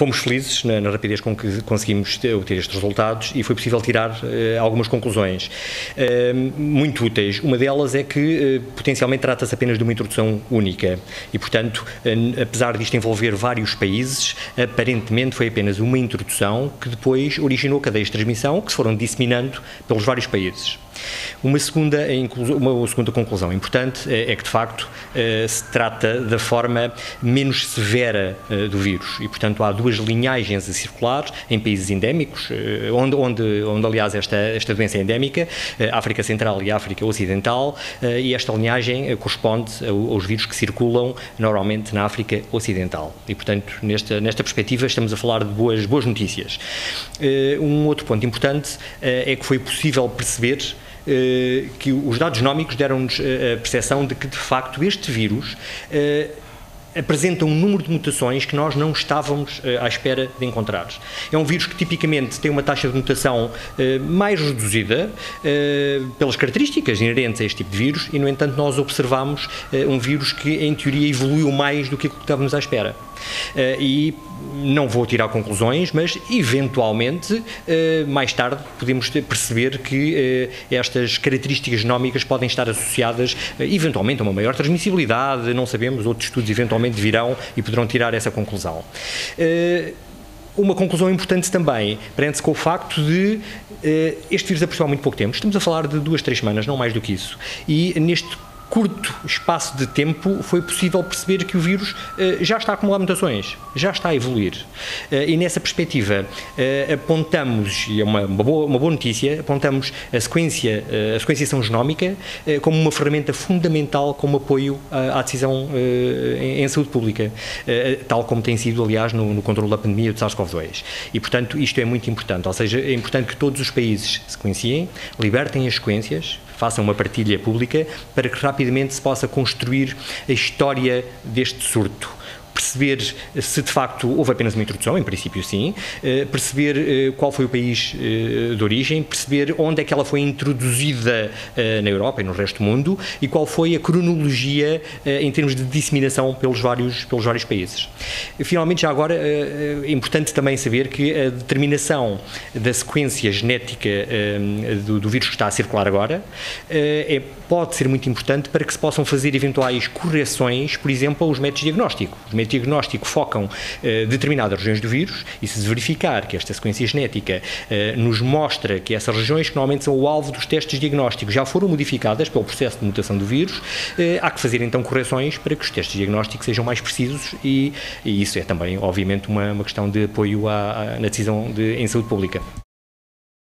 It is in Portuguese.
Fomos felizes na rapidez com que conseguimos obter estes resultados e foi possível tirar algumas conclusões muito úteis. Uma delas é que potencialmente trata-se apenas de uma introdução única e, portanto, apesar disto envolver vários países, aparentemente foi apenas uma introdução que depois originou cadeias de transmissão que se foram disseminando pelos vários países. Uma segunda conclusão importante é que, de facto, se trata da forma menos severa do vírus e, portanto, há duas linhagens a circular em países endémicos, onde aliás, esta doença é endémica, África Central e África Ocidental, e esta linhagem corresponde aos vírus que circulam normalmente na África Ocidental. E, portanto, nesta perspectiva estamos a falar de boas notícias. Um outro ponto importante é que foi possível perceber que os dados genómicos deram-nos a percepção de que, de facto, este vírus apresenta um número de mutações que nós não estávamos à espera de encontrar. É um vírus que tipicamente tem uma taxa de mutação mais reduzida pelas características inerentes a este tipo de vírus e, no entanto, nós observamos um vírus que, em teoria, evoluiu mais do que estávamos à espera. E não vou tirar conclusões, mas eventualmente, mais tarde, podemos perceber que estas características genómicas podem estar associadas eventualmente a uma maior transmissibilidade, não sabemos, outros estudos eventualmente virão e poderão tirar essa conclusão. Uma conclusão importante também prende-se com o facto de este vírus apareceu há muito pouco tempo, estamos a falar de 2 a 3 semanas, não mais do que isso, e neste curto espaço de tempo foi possível perceber que o vírus já está a acumular mutações, já está a evoluir. E nessa perspectiva apontamos, e é uma boa notícia, apontamos a sequenciação genómica como uma ferramenta fundamental como apoio à decisão em saúde pública, tal como tem sido, aliás, no controle da pandemia do SARS-CoV-2. E, portanto, isto é muito importante, ou seja, é importante que todos os países sequenciem, libertem as sequências, façam uma partilha pública para que rapidamente se possa construir a história deste surto. Perceber se de facto houve apenas uma introdução, em princípio sim, perceber qual foi o país de origem, perceber onde é que ela foi introduzida na Europa e no resto do mundo e qual foi a cronologia em termos de disseminação pelos vários países. Finalmente, já agora, é importante também saber que a determinação da sequência genética do vírus que está a circular agora pode ser muito importante para que se possam fazer eventuais correções, por exemplo, aos métodos de diagnóstico. Os métodos de diagnóstico focam determinadas regiões do vírus e se verificar que esta sequência genética nos mostra que essas regiões que normalmente são o alvo dos testes diagnósticos já foram modificadas pelo processo de mutação do vírus, há que fazer então correções para que os testes diagnósticos sejam mais precisos e isso é também, obviamente, uma questão de apoio na decisão em saúde pública.